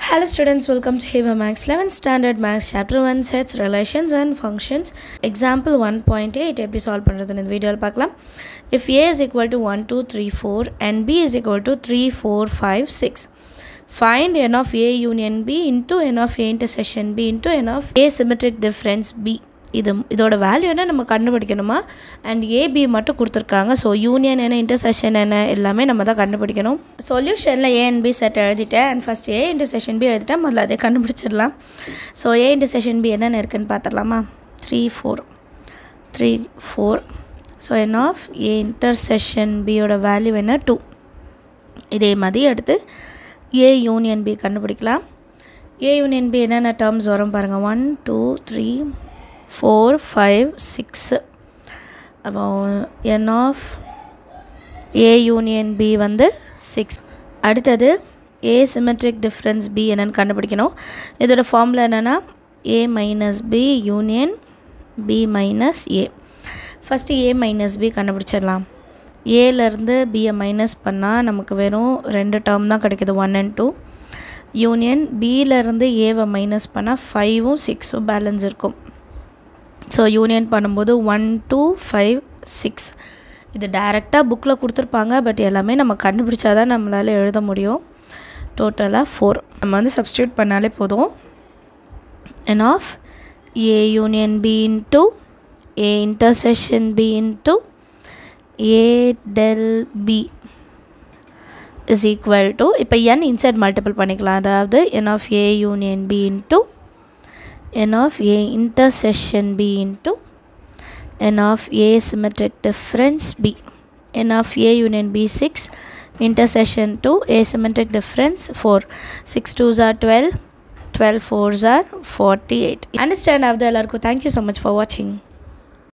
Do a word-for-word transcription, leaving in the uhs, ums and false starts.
Hello students, welcome to Hiba Maths eleven Standard Max Chapter one Sets, Relations and Functions. Example one point eight எப்படி solve பண்றதுன்னு இந்த வீடியோல பார்க்கலாம். If A is equal to one two three four and B is equal to three four five six, find N of A union B into N of A intersection B into N of A symmetric difference B. இது இதோட value என்ன நம்ம கண்டுபிடிக்கணுமா, and AB மட்டும் கொடுத்துருக்காங்க. So union என்ன, intersection என்ன, எல்லாமே நம்ம தான் கண்டுபிடிக்கணும். சொல்யூஷனில் ஏ அண்ட் பி செட் எழுதிட்டேன், and first A intersection B எழுதிட்டேன். முதல்ல அதே கண்டுபிடிச்சிடலாம். ஸோ ஏ இன்டர்செக்ஷன் பி என்னென்ன இருக்குன்னு பார்த்துடலாமா. Three four three four so n of A intersection பியோட வேல்யூ என்ன, டூ. இதே மாதிரி எடுத்து ஏ யூனியன் பி கண்டுபிடிக்கலாம். ஏ யூனியன் பி என்னென்ன டேர்ம்ஸ் வரும் பாருங்கள். One two three four five six about n of a union b வந்து six. அடுத்தது a symmetric difference b என்னன்னு கண்டுபிடிக்கணும். இதோட ஃபார்முலா என்னன்னா a minus b union b minus a. First a minus b கண்டுபிடிச்சிடலாம். aல இருந்து b ஐ மைனஸ் பண்ணால் நமக்கு வெறும் ரெண்டு டேர்ம் தான் கிடைக்கிது, ஒன் அண்ட் டூ. யூனியன் bல இருந்து aவை மைனஸ் பண்ணால் ஃபைவும் சிக்ஸும் பேலன்ஸ் இருக்கும். ஸோ யூனியன் பண்ணும்போது ஒன் டூ ஃபைவ் சிக்ஸ். இது டைரெக்டாக புக்கில் கொடுத்துருப்பாங்க, பட் எல்லாமே நம்ம கண்டுபிடிச்சா தான் நம்மளால் எழுத முடியும். டோட்டலாக ஃபோர் நம்ம வந்து சப்ஸ்டியூட் பண்ணாலே போதும். N of A union B into A intersection B into A del B is equal to, இப்போ என் இன்சைட் மல்டிபிள் பண்ணிக்கலாம். அதாவது என் of A union B into n of a intersection b into n of a symmetric difference b. n of a union b six, intersection two, a symmetric difference four. six twos are twelve, twelve fours are forty-eight. Understand after all. Thank you so much for watching.